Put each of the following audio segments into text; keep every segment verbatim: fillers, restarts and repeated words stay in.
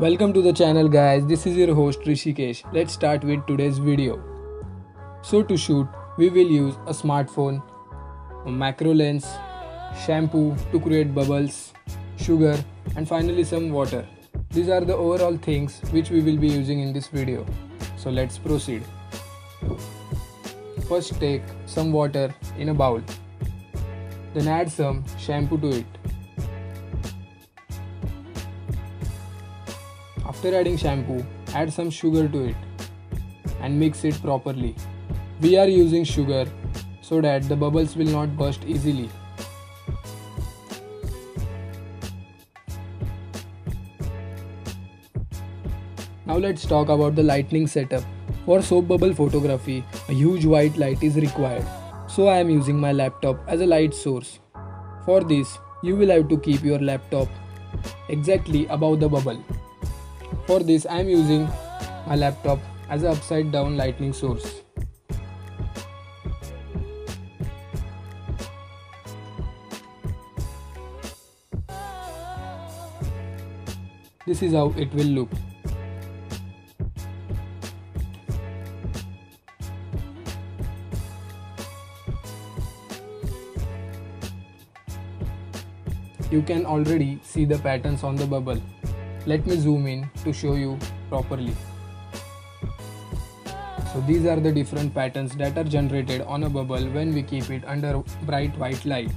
Welcome to the channel guys, this is your host Rishikesh. Let's start with today's video. So to shoot, we will use a smartphone, a macro lens, shampoo to create bubbles, sugar and finally some water. These are the overall things which we will be using in this video. So let's proceed. First take some water in a bowl. Then add some shampoo to it. After adding shampoo, add some sugar to it and mix it properly. We are using sugar so that the bubbles will not burst easily. Now let's talk about the lighting setup. For soap bubble photography, a huge white light is required. So I am using my laptop as a light source. For this, you will have to keep your laptop exactly above the bubble. For this, I am using my laptop as an upside down lighting source. This is how it will look. You can already see the patterns on the bubble. Let me zoom in to show you properly. So these are the different patterns that are generated on a bubble when we keep it under bright white light.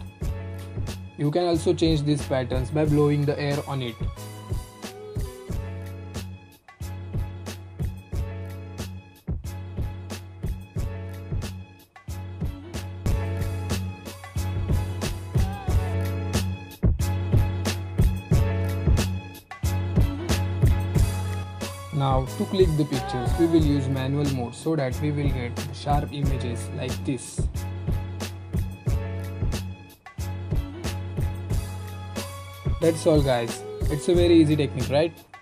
You can also change these patterns by blowing the air on it. Now to click the pictures, we will use manual mode so that we will get sharp images like this. That's all guys, it's a very easy technique, right?